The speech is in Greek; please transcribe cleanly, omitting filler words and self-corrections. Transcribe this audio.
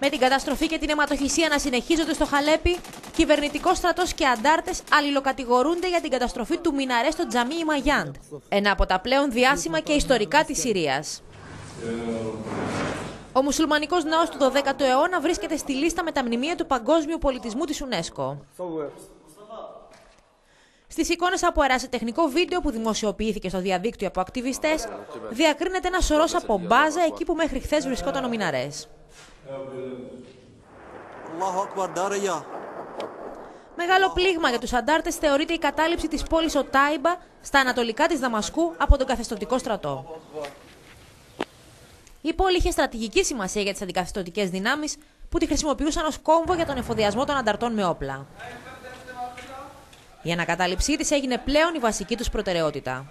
Με την καταστροφή και την αιματοχυσία να συνεχίζονται στο Χαλέπι, κυβερνητικός στρατός και αντάρτες αλληλοκατηγορούνται για την καταστροφή του Μιναρέ στο Τζαμί Μαγιάντ, ένα από τα πλέον διάσημα και ιστορικά της Συρίας. Ο μουσουλμανικός ναός του 12ου αιώνα βρίσκεται στη λίστα με τα μνημεία του παγκόσμιου πολιτισμού της UNESCO. Στις εικόνες από αερασιτεχνικό βίντεο που δημοσιοποιήθηκε στο διαδίκτυο από ακτιβιστές, διακρίνεται ένας σωρός από μπάζα εκεί που μέχρι χθες βρισκόταν ο Μιναρές. Μεγάλο πλήγμα για τους αντάρτες θεωρείται η κατάληψη της πόλης Οτάιμπα στα ανατολικά της Δαμασκού από τον καθεστωτικό στρατό. Η πόλη είχε στρατηγική σημασία για τις αντικαθεστωτικές δυνάμεις που τη χρησιμοποιούσαν ως κόμβο για τον εφοδιασμό των ανταρτών με όπλα. Η ανακατάληψή της έγινε πλέον η βασική τους προτεραιότητα.